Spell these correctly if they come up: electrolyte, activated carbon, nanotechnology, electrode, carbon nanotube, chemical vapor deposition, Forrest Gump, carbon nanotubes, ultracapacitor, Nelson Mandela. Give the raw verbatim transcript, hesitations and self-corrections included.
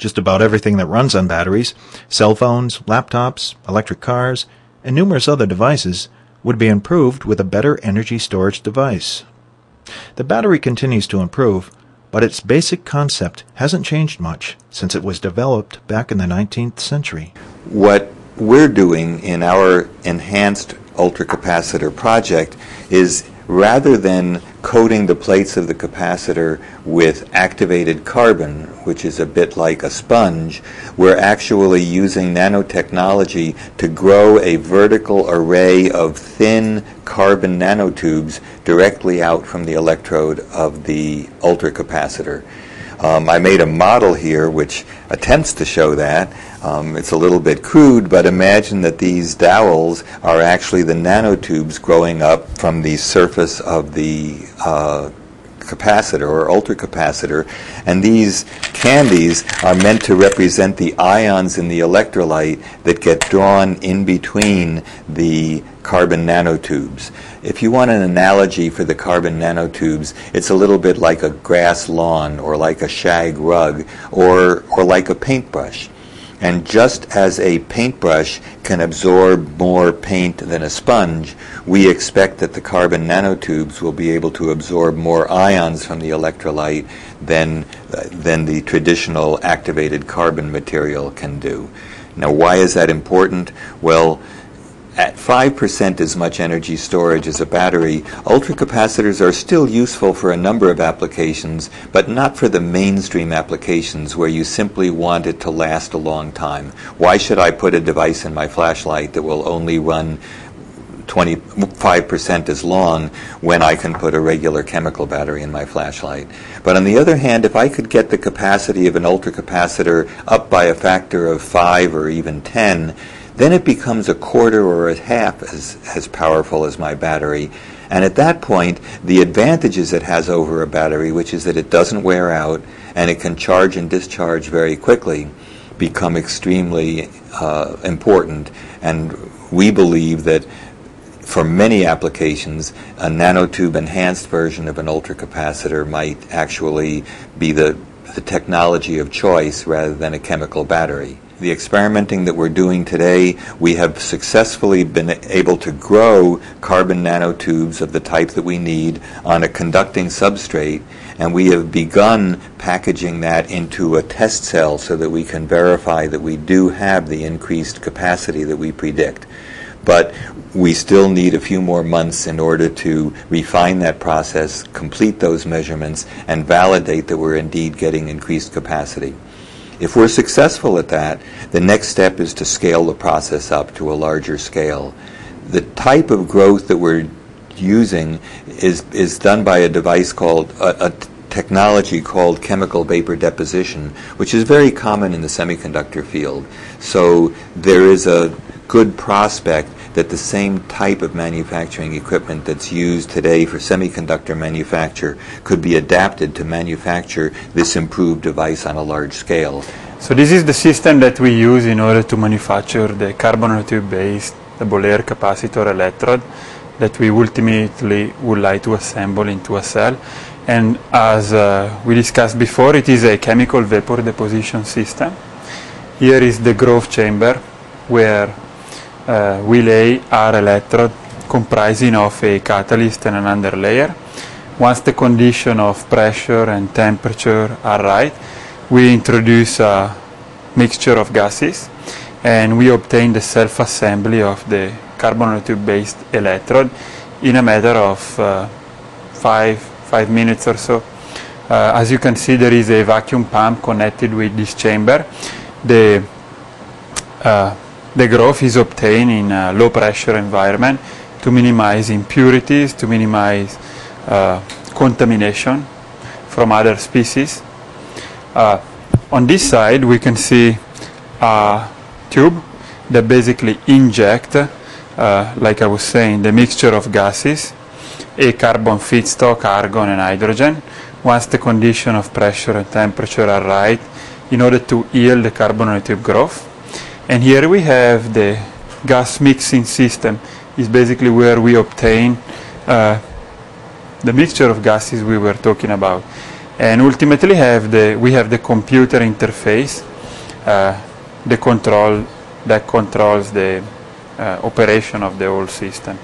just about everything that runs on batteries, cell phones, laptops, electric cars, and numerous other devices, would be improved with a better energy storage device. The battery continues to improve, but its basic concept hasn't changed much since it was developed back in the nineteenth century. What we're doing in our enhanced ultracapacitor project is, rather than coating the plates of the capacitor with activated carbon, which is a bit like a sponge, we're actually using nanotechnology to grow a vertical array of thin carbon nanotubes directly out from the electrode of the ultracapacitor. Um, I made a model here which attempts to show that. Um, it's a little bit crude, but imagine that these dowels are actually the nanotubes growing up from the surface of the uh, capacitor or ultracapacitor, and these candies are meant to represent the ions in the electrolyte that get drawn in between the carbon nanotubes. If you want an analogy for the carbon nanotubes, it's a little bit like a grass lawn or like a shag rug or, or like a paintbrush. And just as a paintbrush can absorb more paint than a sponge, we expect that the carbon nanotubes will be able to absorb more ions from the electrolyte than, uh, than the traditional activated carbon material can do. Now, why is that important? Well, at five percent as much energy storage as a battery, ultracapacitors are still useful for a number of applications, but not for the mainstream applications where you simply want it to last a long time. Why should I put a device in my flashlight that will only run twenty-five percent as long when I can put a regular chemical battery in my flashlight? But on the other hand, if I could get the capacity of an ultracapacitor up by a factor of five or even ten, then it becomes a quarter or a half as, as powerful as my battery. And at that point, the advantages it has over a battery, which is that it doesn't wear out and it can charge and discharge very quickly, become extremely uh, important. And we believe that for many applications, a nanotube enhanced version of an ultracapacitor might actually be the, the technology of choice rather than a chemical battery. The experimenting that we're doing today, we have successfully been able to grow carbon nanotubes of the type that we need on a conducting substrate, and we have begun packaging that into a test cell so that we can verify that we do have the increased capacity that we predict. But we still need a few more months in order to refine that process, complete those measurements, and validate that we're indeed getting increased capacity. If we're successful at that, the next step is to scale the process up to a larger scale. The type of growth that we're using is, is done by a device called, a, a technology called chemical vapor deposition, which is very common in the semiconductor field. So there is a good prospect that the same type of manufacturing equipment that's used today for semiconductor manufacture could be adapted to manufacture this improved device on a large scale. So this is the system that we use in order to manufacture the carbon nanotube-based double-layer capacitor electrode that we ultimately would like to assemble into a cell. And as uh, we discussed before, it is a chemical vapor deposition system. Here is the growth chamber where Uh, we lay our electrode comprising of a catalyst and an underlayer. Once the condition of pressure and temperature are right, we introduce a mixture of gases and we obtain the self-assembly of the carbon nanotube-based electrode in a matter of uh, five, five minutes or so. Uh, as you can see, there is a vacuum pump connected with this chamber. The uh, The growth is obtained in a low pressure environment to minimize impurities, to minimize uh, contamination from other species. Uh, on this side we can see a tube that basically inject, uh, like I was saying, the mixture of gases, a carbon feedstock, argon and hydrogen. Once the condition of pressure and temperature are right, in order to yield the carbon nanotube growth. And here we have the gas mixing system. It's basically where we obtain uh, the mixture of gases we were talking about. And ultimately have the, we have the computer interface uh, the control that controls the uh, operation of the whole system.